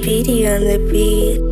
Veedy on the beat.